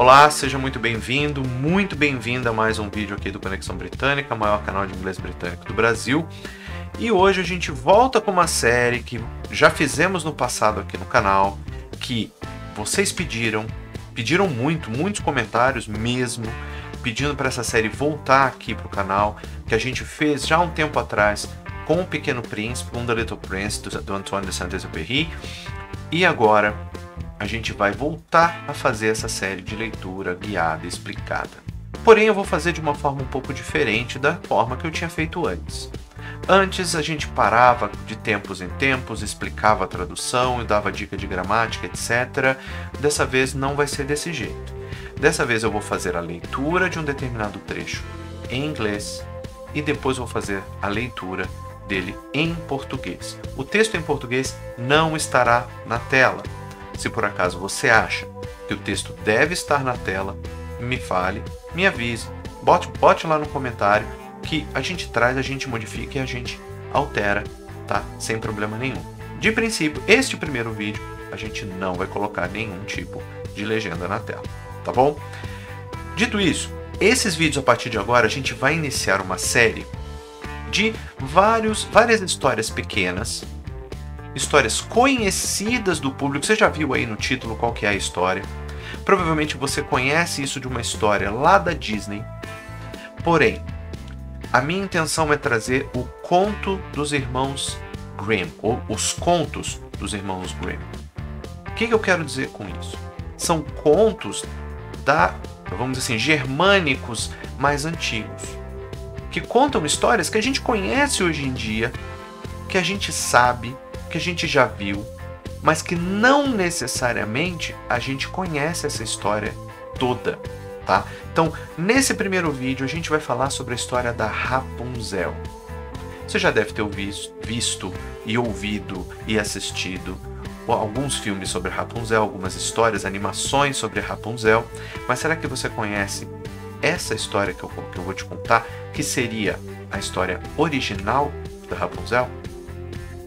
Olá, seja muito bem-vindo, muito bem-vinda a mais um vídeo aqui do Conexão Britânica, maior canal de inglês britânico do Brasil. E hoje a gente volta com uma série que já fizemos no passado aqui no canal, que vocês pediram muito, muitos comentários mesmo, pedindo para essa série voltar aqui para o canal, que a gente fez já há um tempo atrás com o Pequeno Príncipe, The Little Prince, do Antoine de Saint-Exupéry, e agora a gente vai voltar a fazer essa série de leitura guiada e explicada. Porém, eu vou fazer de uma forma um pouco diferente da forma que eu tinha feito antes. Antes, a gente parava de tempos em tempos, explicava a tradução e dava dica de gramática, etc. Dessa vez, não vai ser desse jeito. Dessa vez, eu vou fazer a leitura de um determinado trecho em inglês e depois vou fazer a leitura dele em português. O texto em português não estará na tela. Se por acaso você acha que o texto deve estar na tela, me fale, me avise, bote lá no comentário que a gente traz, a gente modifica e a gente altera, tá? Sem problema nenhum. De princípio, este primeiro vídeo a gente não vai colocar nenhum tipo de legenda na tela, tá bom? Dito isso, esses vídeos a partir de agora a gente vai iniciar uma série de várias histórias pequenas, histórias conhecidas do público. Você já viu aí no título qual que é a história. Provavelmente você conhece isso de uma história lá da Disney. Porém, a minha intenção é trazer o conto dos irmãos Grimm, ou os contos dos irmãos Grimm. O que eu quero dizer com isso? São contos vamos dizer assim, germânicos mais antigos, que contam histórias que a gente conhece hoje em dia, que a gente sabe, que a gente já viu, mas que não necessariamente a gente conhece essa história toda, tá? Então, nesse primeiro vídeo a gente vai falar sobre a história da Rapunzel. Você já deve ter visto e ouvido e assistido alguns filmes sobre Rapunzel, algumas histórias, animações sobre Rapunzel, mas será que você conhece essa história que eu vou te contar, que seria a história original da Rapunzel?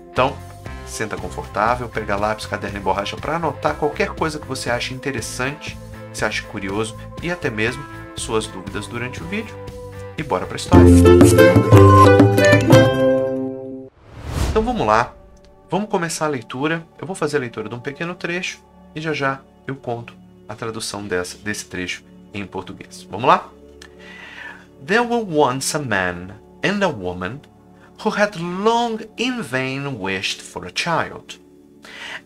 Então, senta confortável, pega lápis, caderno e borracha para anotar qualquer coisa que você ache interessante, que você ache curioso e até mesmo suas dúvidas durante o vídeo. E bora para a história! Então vamos lá, vamos começar a leitura. Eu vou fazer a leitura de um pequeno trecho e já já eu conto a tradução desse trecho em português. Vamos lá? There were once a man and a woman who had long in vain wished for a child.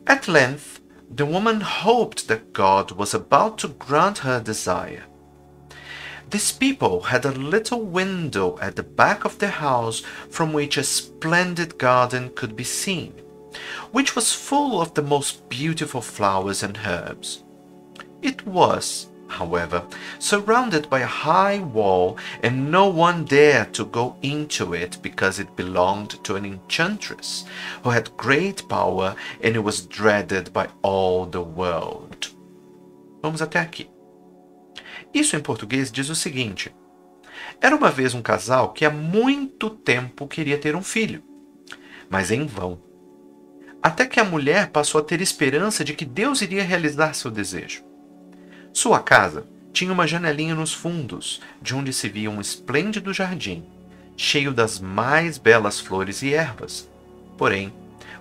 At length, the woman hoped that God was about to grant her desire. These people had a little window at the back of their house from which a splendid garden could be seen, which was full of the most beautiful flowers and herbs. It was, however, surrounded by a high wall, and no one dared to go into it because it belonged to an enchantress who had great power and it was dreaded by all the world. Vamos até aqui. Isso em português diz o seguinte: era uma vez um casal que há muito tempo queria ter um filho, mas em vão. Até que a mulher passou a ter esperança de que Deus iria realizar seu desejo. Sua casa tinha uma janelinha nos fundos, de onde se via um esplêndido jardim, cheio das mais belas flores e ervas. Porém,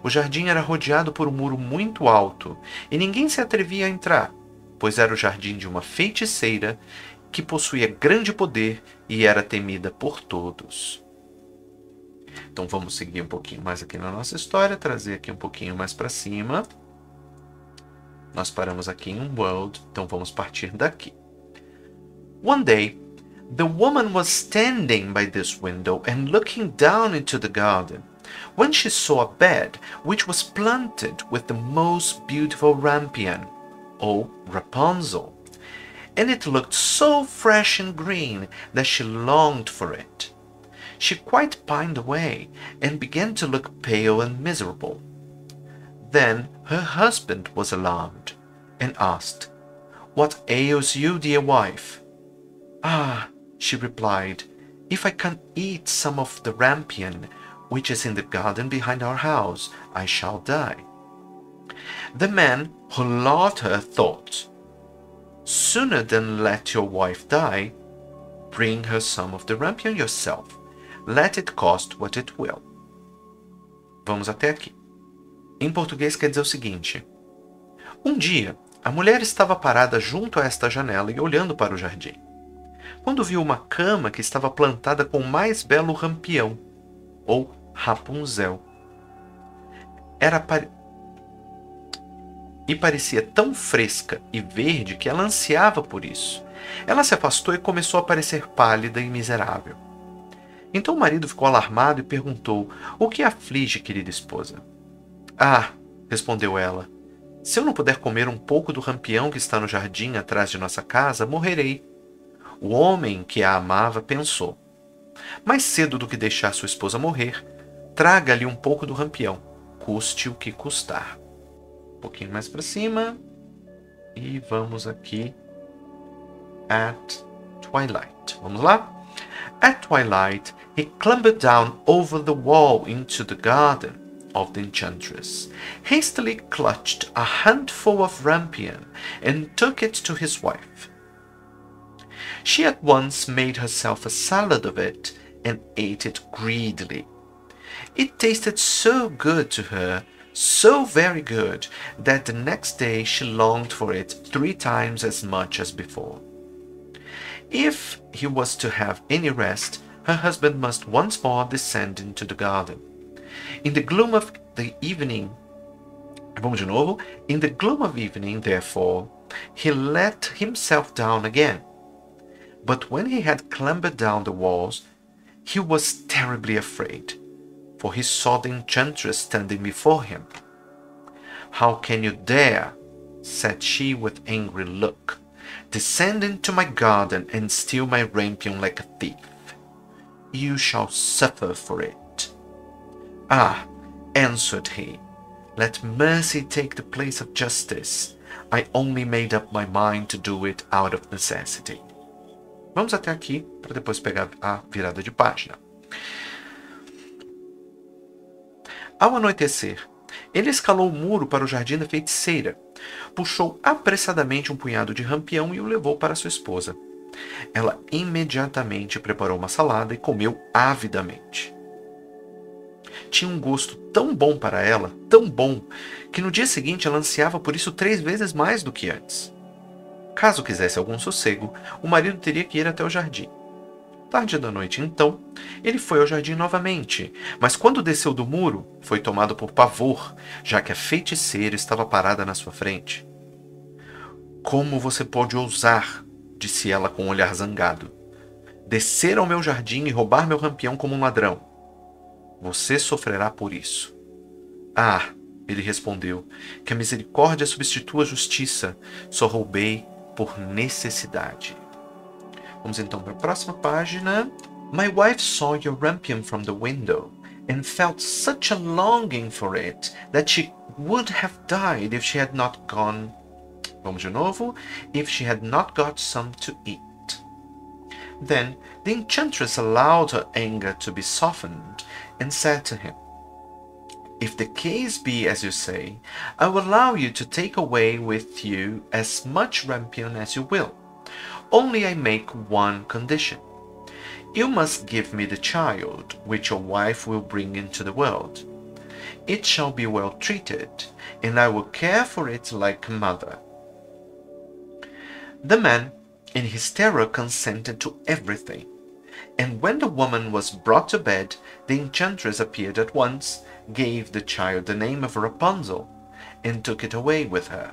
o jardim era rodeado por um muro muito alto, e ninguém se atrevia a entrar, pois era o jardim de uma feiticeira que possuía grande poder e era temida por todos. Então vamos seguir um pouquinho mais aqui na nossa história, trazer aqui um pouquinho mais para cima. Nós paramos aqui em world, então vamos partir daqui. One day, the woman was standing by this window and looking down into the garden, when she saw a bed which was planted with the most beautiful rampion, or Rapunzel, and it looked so fresh and green that she longed for it. She quite pined away and began to look pale and miserable. Then her husband was alarmed and asked, "What ails you, dear wife?" "Ah," she replied, "if I can eat some of the rampion, which is in the garden behind our house, I shall die." The man who loved her thought, Sooner than let your wife die, bring her some of the rampion yourself. Let it cost what it will. Vamos até aqui. Em português quer dizer o seguinte. Um dia, a mulher estava parada junto a esta janela e olhando para o jardim, quando viu uma cama que estava plantada com o mais belo rampião, ou Rapunzel. E parecia tão fresca e verde que ela ansiava por isso. Ela se afastou e começou a parecer pálida e miserável. Então o marido ficou alarmado e perguntou, o que aflige, querida esposa? Ah, respondeu ela, se eu não puder comer um pouco do rampião que está no jardim atrás de nossa casa, morrerei. O homem que a amava pensou, mais cedo do que deixar sua esposa morrer, traga-lhe um pouco do rampião, custe o que custar. Um pouquinho mais para cima. E vamos aqui. At twilight. Vamos lá? At twilight, he clambered down over the wall into the garden of the enchantress, hastily clutched a handful of rampion and took it to his wife. She at once made herself a salad of it and ate it greedily. It tasted so good to her, so very good, that the next day she longed for it 3 times as much as before. If he was to have any rest, her husband must once more descend into the garden. In the gloom of the evening, vamos de novo. In the gloom of evening, therefore, he let himself down again. But when he had clambered down the walls, he was terribly afraid, for he saw the enchantress standing before him. How can you dare, said she with angry look, descend into my garden and steal my rampion like a thief? You shall suffer for it. Ah, answered he, let mercy take the place of justice. I only made up my mind to do it out of necessity. Vamos até aqui, para depois pegar a virada de página. Ao anoitecer, ele escalou o muro para o jardim da feiticeira, puxou apressadamente um punhado de rampião e o levou para sua esposa. Ela imediatamente preparou uma salada e comeu avidamente. Tinha um gosto tão bom para ela, tão bom, que no dia seguinte ela ansiava por isso 3 vezes mais do que antes. Caso quisesse algum sossego, o marido teria que ir até o jardim. Tarde da noite, então, ele foi ao jardim novamente, mas quando desceu do muro, foi tomado por pavor, já que a feiticeira estava parada na sua frente. Como você pode ousar, disse ela com um olhar zangado, descer ao meu jardim e roubar meu rampião como um ladrão? Você sofrerá por isso. Ah, ele respondeu, que a misericórdia substitua a justiça, só roubei por necessidade. Vamos então para a próxima página. My wife saw your rampion from the window and felt such a longing for it that she would have died if she had not gone. Vamos de novo. If she had not got some to eat. Then the enchantress allowed her anger to be softened and said to him, if the case be as you say, I will allow you to take away with you as much rampion as you will. Only I make one condition. You must give me the child, which your wife will bring into the world. It shall be well treated, and I will care for it like a mother. The man, in his terror, consented to everything, and when the woman was brought to bed, the enchantress appeared at once, gave the child the name of Rapunzel, and took it away with her.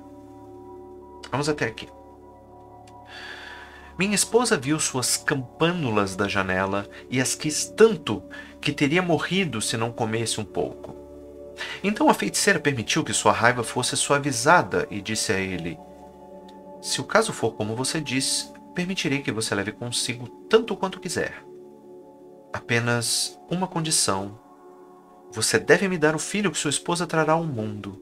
Vamos até aqui. Minha esposa viu suas campânulas da janela e as quis tanto que teria morrido se não comesse um pouco. Então a feiticeira permitiu que sua raiva fosse suavizada e disse a ele, se o caso for como você diz, permitirei que você leve consigo tanto quanto quiser. Apenas uma condição. Você deve me dar o filho que sua esposa trará ao mundo.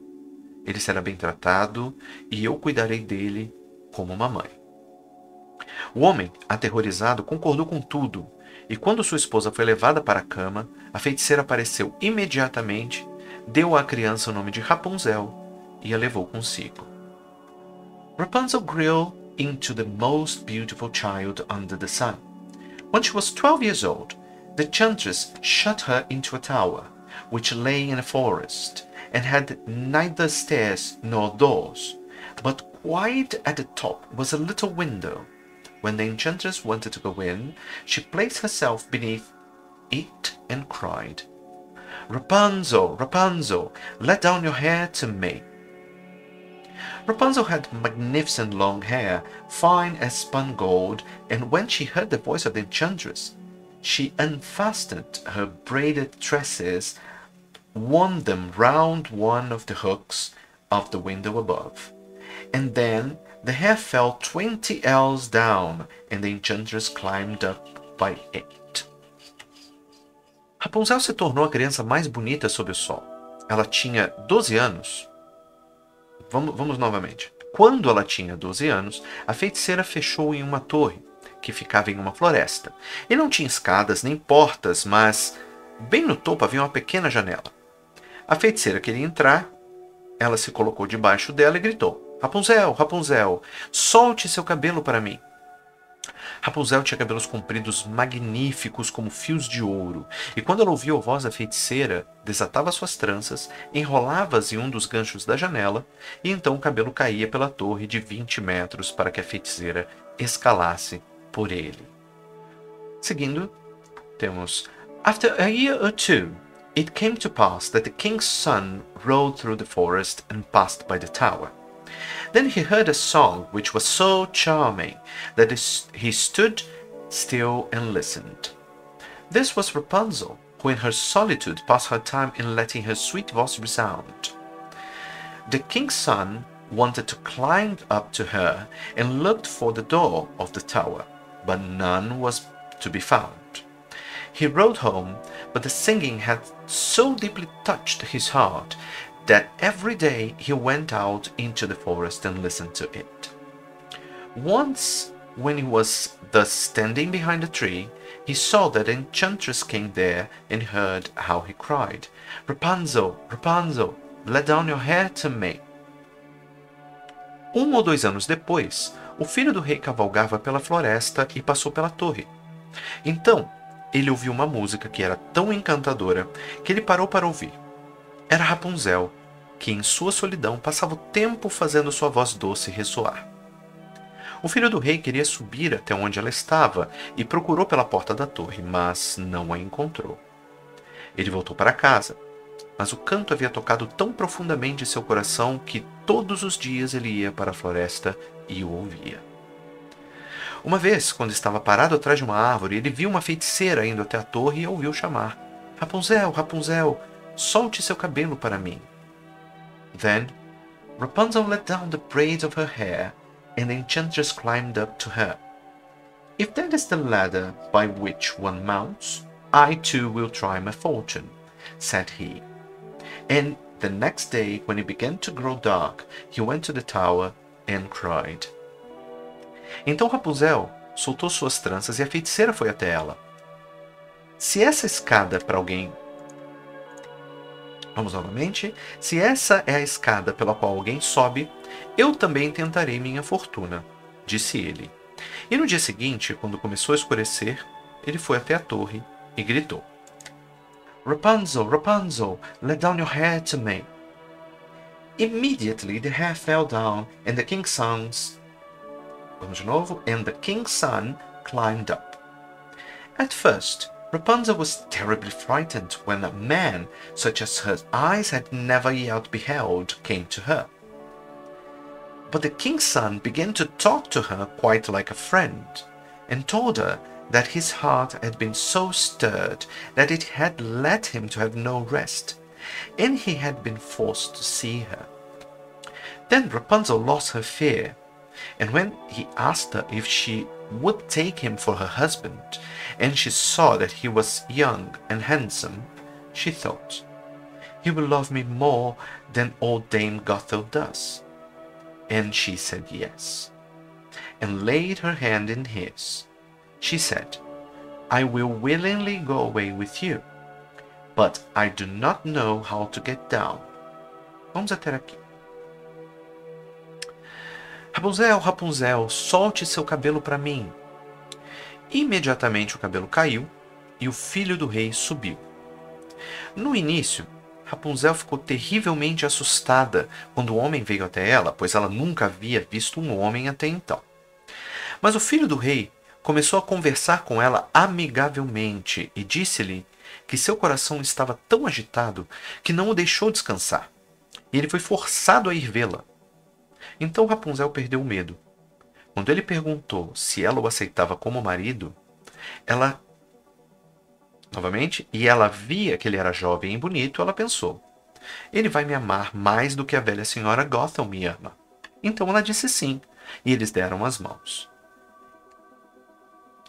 Ele será bem tratado e eu cuidarei dele como uma mãe. O homem, aterrorizado, concordou com tudo, e quando sua esposa foi levada para a cama, a feiticeira apareceu imediatamente, deu à criança o nome de Rapunzel e a levou consigo. Rapunzel grew into the most beautiful child under the sun. When she was 12 years old, the enchantress shut her into a tower, which lay in a forest, and had neither stairs nor doors, but quite at the top was a little window. When the enchantress wanted to go in, she placed herself beneath it and cried, "Rapunzel, Rapunzel, let down your hair to me." Rapunzel had magnificent long hair, fine as spun gold, and when she heard the voice of the enchantress, she unfastened her braided tresses, wound them round one of the hooks of the window above, and then the hair fell 20 ells down, and the enchantress climbed up by it. Rapunzel se tornou a criança mais bonita sob o sol. Ela tinha 12 anos. Vamos novamente. Quando ela tinha 12 anos, a feiticeira fechou em uma torre, que ficava em uma floresta. E não tinha escadas nem portas, mas bem no topo havia uma pequena janela. A feiticeira queria entrar, ela se colocou debaixo dela e gritou, "Rapunzel, Rapunzel, solte seu cabelo para mim." Rapunzel tinha cabelos compridos magníficos como fios de ouro, e quando ela ouvia a voz da feiticeira, desatava suas tranças, enrolava-as em um dos ganchos da janela, e então o cabelo caía pela torre de 20 metros para que a feiticeira escalasse por ele. Seguindo, temos After a year or two, it came to pass that the king's son rode through the forest and passed by the tower. Then he heard a song which was so charming that he stood still and listened. This was Rapunzel, who in her solitude passed her time in letting her sweet voice resound. The king's son wanted to climb up to her and looked for the door of the tower, but none was to be found. He rode home, but the singing had so deeply touched his heart that every day he went out into the forest and listened to it. Once, when he was thus standing behind a tree, he saw that the enchantress came there and heard how he cried, "Rapunzel, Rapunzel, let down your hair to me." 1 ou 2 anos depois, o filho do rei cavalgava pela floresta e passou pela torre. Então, ele ouviu uma música que era tão encantadora que ele parou para ouvir. Era Rapunzel, que em sua solidão passava o tempo fazendo sua voz doce ressoar. O filho do rei queria subir até onde ela estava e procurou pela porta da torre, mas não a encontrou. Ele voltou para casa, mas o canto havia tocado tão profundamente seu coração que todos os dias ele ia para a floresta e o ouvia. Uma vez, quando estava parado atrás de uma árvore, ele viu uma feiticeira indo até a torre e a ouviu chamar, "Rapunzel, Rapunzel, solte seu cabelo para mim." Then, Rapunzel let down the braid of her hair, and the enchantress climbed up to her. "If that is the ladder by which one mounts, I too will try my fortune," said he. And the next day, when it began to grow dark, he went to the tower and cried. Então Rapunzel soltou suas tranças e a feiticeira foi até ela. Se essa é a escada pela qual alguém sobe, eu também tentarei minha fortuna, disse ele. E no dia seguinte, quando começou a escurecer, ele foi até a torre e gritou, "Rapunzel, Rapunzel, let down your hair to me." Immediately the hair fell down and the king's songs. And the king's son climbed up. At first, Rapunzel was terribly frightened when a man, such as her eyes had never yet beheld, came to her. But the king's son began to talk to her quite like a friend, and told her that his heart had been so stirred that it had led him to have no rest, and he had been forced to see her. Then Rapunzel lost her fear, and when he asked her if she would take him for her husband, and she saw that he was young and handsome, she thought, "He will love me more than old Dame Gothel does." And she said yes, and laid her hand in his. She said, "I will willingly go away with you, but I do not know how to get down." Vamos até aqui. Rapunzel, Rapunzel, solte seu cabelo para mim. Imediatamente o cabelo caiu e o filho do rei subiu. No início, Rapunzel ficou terrivelmente assustada quando o homem veio até ela, pois ela nunca havia visto um homem até então. Mas o filho do rei começou a conversar com ela amigavelmente e disse-lhe que seu coração estava tão agitado que não o deixou descansar, e ele foi forçado a ir vê-la. Então Rapunzel perdeu o medo. Quando ele perguntou se ela o aceitava como marido, ela via que ele era jovem e bonito, ela pensou: ele vai me amar mais do que a velha senhora Gothel me ama. Então ela disse sim, e eles deram as mãos.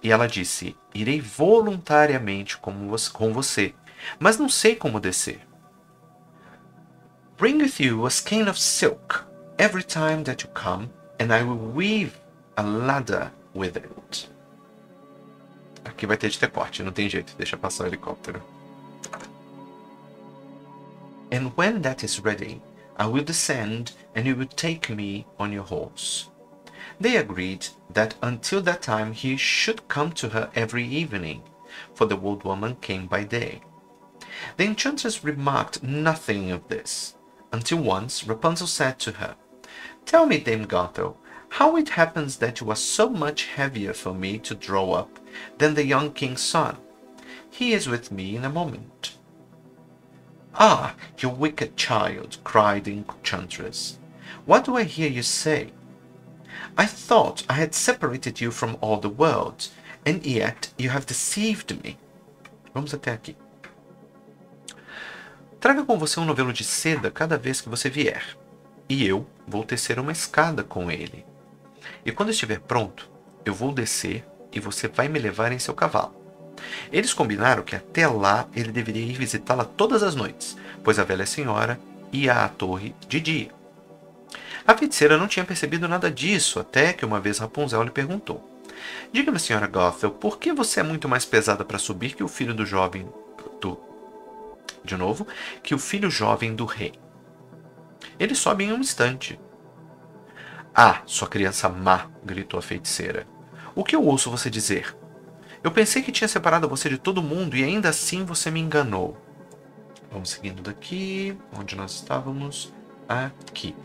E ela disse: irei voluntariamente com você, mas não sei como descer. Bring with you a skein of silk every time that you come, and I will weave a ladder with it. Aqui vai ter de ter corte, não tem jeito, deixa passar o helicóptero. And when that is ready, I will descend and you will take me on your horse. They agreed that until that time he should come to her every evening, for the old woman came by day. The enchantress remarked nothing of this, until once Rapunzel said to her, "Tell me, Dame Gothel, how it happens that you are so much heavier for me to draw up than the young king's son? He is with me in a moment." "Ah, you wicked child," cried the enchantress, "what do I hear you say? I thought I had separated you from all the world, and yet you have deceived me." Vamos até aqui. Traga com você um novelo de seda cada vez que você vier, e eu vou tecer uma escada com ele. E quando estiver pronto, eu vou descer e você vai me levar em seu cavalo. Eles combinaram que até lá ele deveria ir visitá-la todas as noites, pois a velha senhora ia à torre de dia. A feiticeira não tinha percebido nada disso, até que uma vez Rapunzel lhe perguntou: "Diga-me, senhora Gothel, por que você é muito mais pesada para subir que o filho do jovem do... rei? Ele sobe em um instante." "Ah, sua criança má!" gritou a feiticeira. "O que eu ouço você dizer? Eu pensei que tinha separado você de todo mundo e ainda assim você me enganou." Vamos seguindo daqui, onde nós estávamos, aqui.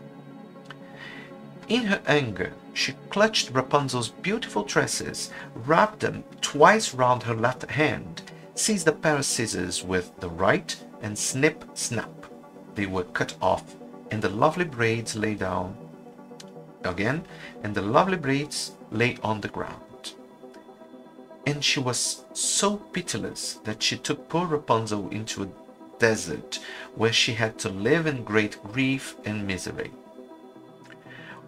In her anger, she clutched Rapunzel's beautiful tresses, wrapped them twice round her left hand, seized a pair of scissors with the right, and snip, snap. They were cut off, and the lovely braids lay down again, and the lovely braids lay on the ground. And she was so pitiless that she took poor Rapunzel into a desert, where she had to live in great grief and misery.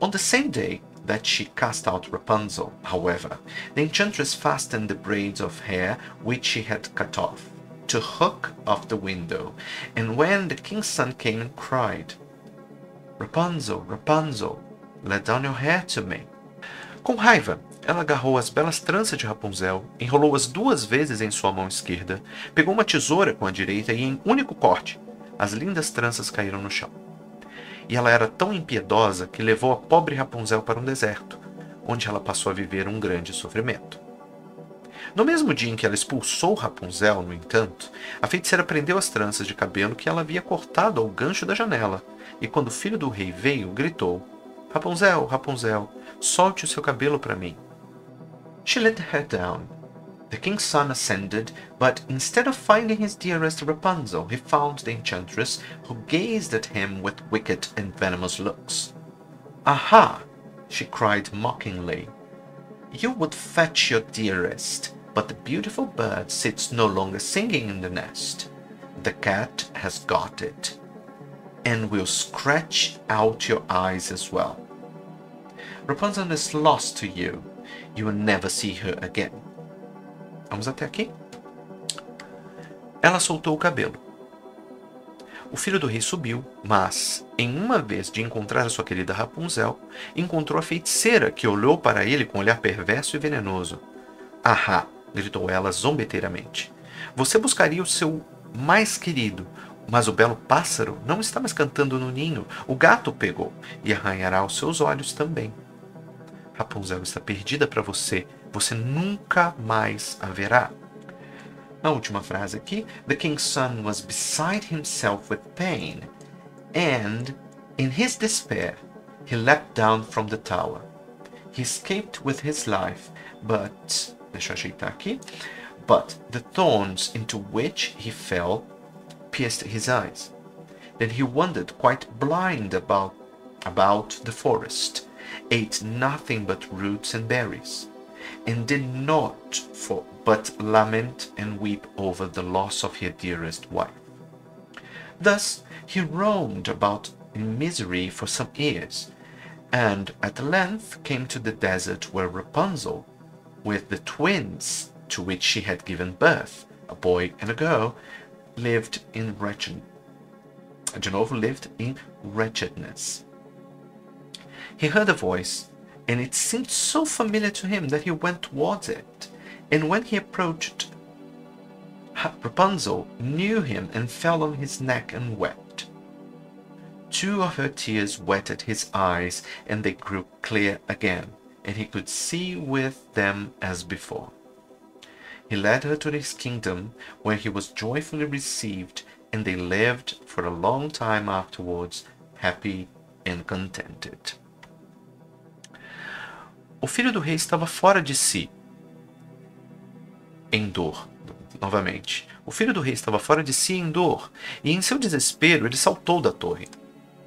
On the same day that she cast out Rapunzel, however, the enchantress fastened the braids of hair which she had cut off to a hook of the window, and when the king's son came and cried, "Rapunzel, Rapunzel, let down your hair to me." Com raiva, ela agarrou as belas tranças de Rapunzel, enrolou-as duas vezes em sua mão esquerda, pegou uma tesoura com a direita e, em único corte, as lindas tranças caíram no chão. E ela era tão impiedosa que levou a pobre Rapunzel para um deserto, onde ela passou a viver um grande sofrimento. No mesmo dia em que ela expulsou Rapunzel, no entanto, a feiticeira prendeu as tranças de cabelo que ela havia cortado ao gancho da janela, e quando o filho do rei veio, gritou: "Rapunzel, Rapunzel, solte o seu cabelo para mim." She let the hair down. The king's son ascended, but instead of finding his dearest Rapunzel, he found the enchantress, who gazed at him with wicked and venomous looks. "Aha!" she cried mockingly. "You would fetch your dearest, but the beautiful bird sits no longer singing in the nest. The cat has got it, and will scratch out your eyes as well. Rapunzel is lost to you. You will never see her again." Vamos até aqui. Ela soltou o cabelo. O filho do rei subiu, mas, em uma vez de encontrar a sua querida Rapunzel, encontrou a feiticeira, que olhou para ele com um olhar perverso e venenoso. "Ahá!" gritou ela zombeteiramente. "Você buscaria o seu mais querido, mas o belo pássaro não está mais cantando no ninho. O gato o pegou e arranhará os seus olhos também. Rapunzel está perdida para você. Você nunca mais a verá. A última frase aqui. The king's son was beside himself with pain. And, in his despair, he leapt down from the tower. He escaped with his life, but... Deixa eu ajeitar aqui. But the thorns into which he fell pierced his eyes. Then he wandered quite blind about the forest, ate nothing but roots and berries, and did naught but lament and weep over the loss of his dearest wife. Thus he roamed about in misery for some years, and at length came to the desert where Rapunzel, with the twins to which she had given birth, a boy and a girl, lived in wretchedness. De novo, lived in wretchedness. He heard a voice, and it seemed so familiar to him that he went towards it. And when he approached, Rapunzel knew him and fell on his neck and wept. Two of her tears wetted his eyes, and they grew clear again, and he could see with them as before. He led her to his kingdom, where he was joyfully received, and they lived for a long time afterwards, happy and contented. O filho do rei estava fora de si, em dor. Novamente, o filho do rei estava fora de si em dor, e em seu desespero ele saltou da torre.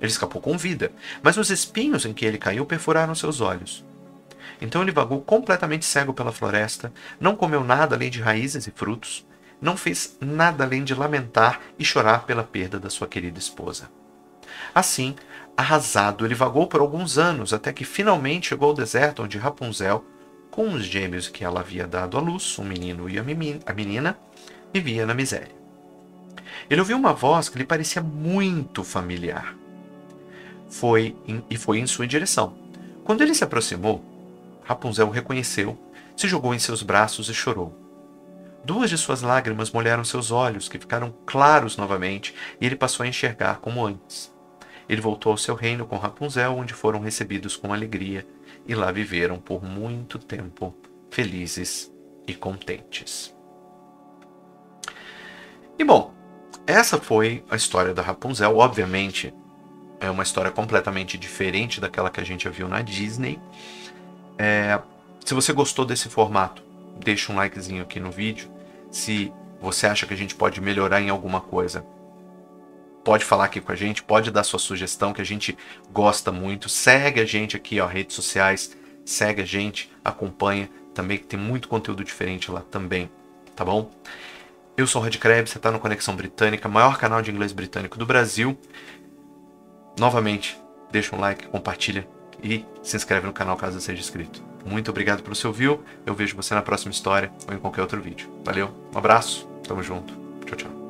Ele escapou com vida, mas os espinhos em que ele caiu perfuraram seus olhos. Então ele vagou completamente cego pela floresta, não comeu nada além de raízes e frutos, não fez nada além de lamentar e chorar pela perda da sua querida esposa. Assim, arrasado, ele vagou por alguns anos, até que finalmente chegou ao deserto onde Rapunzel, com os gêmeos que ela havia dado à luz, um menino e a menina, vivia na miséria. Ele ouviu uma voz que lhe parecia muito familiar, foi em sua direção. Quando ele se aproximou, Rapunzel o reconheceu, se jogou em seus braços e chorou. Duas de suas lágrimas molharam seus olhos, que ficaram claros novamente, e ele passou a enxergar como antes. Ele voltou ao seu reino com Rapunzel, onde foram recebidos com alegria, e lá viveram por muito tempo, felizes e contentes. E bom, essa foi a história da Rapunzel. Obviamente, é uma história completamente diferente daquela que a gente já viu na Disney. Se você gostou desse formato, deixa um likezinho aqui no vídeo. Se você acha que a gente pode melhorar em alguma coisa, pode falar aqui com a gente, pode dar sua sugestão, que a gente gosta muito. Segue a gente aqui, ó, redes sociais, segue a gente, acompanha também, que tem muito conteúdo diferente lá também, tá bom? Eu sou o Rod Krebs, você está no Conexão Britânica, maior canal de inglês britânico do Brasil. Novamente, deixa um like, compartilha e se inscreve no canal caso seja inscrito. Muito obrigado pelo seu view, eu vejo você na próxima história ou em qualquer outro vídeo. Valeu, um abraço, tamo junto, tchau, tchau.